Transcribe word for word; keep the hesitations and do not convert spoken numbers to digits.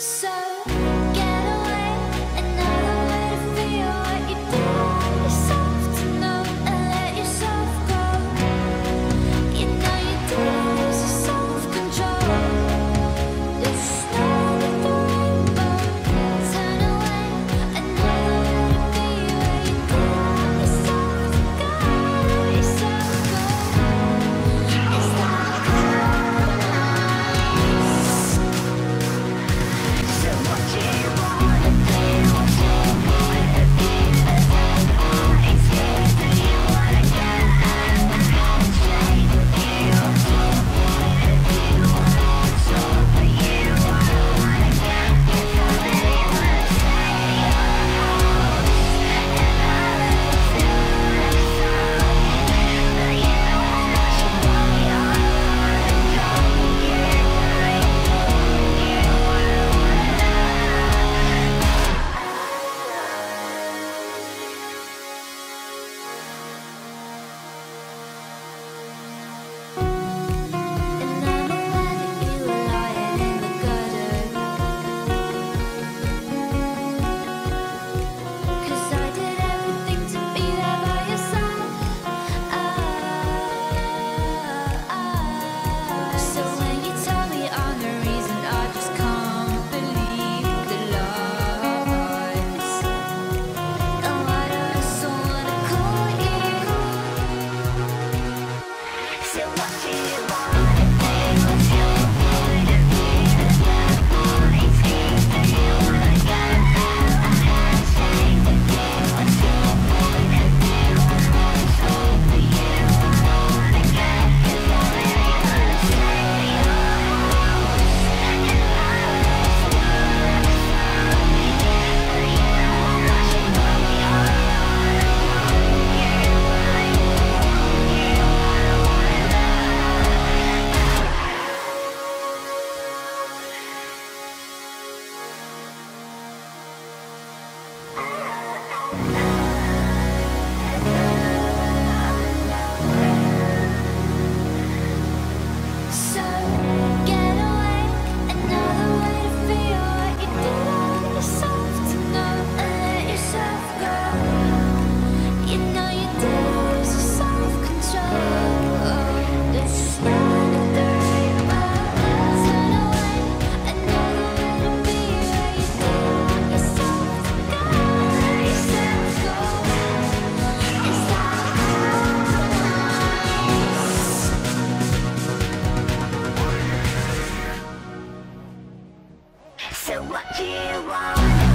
So what do you want?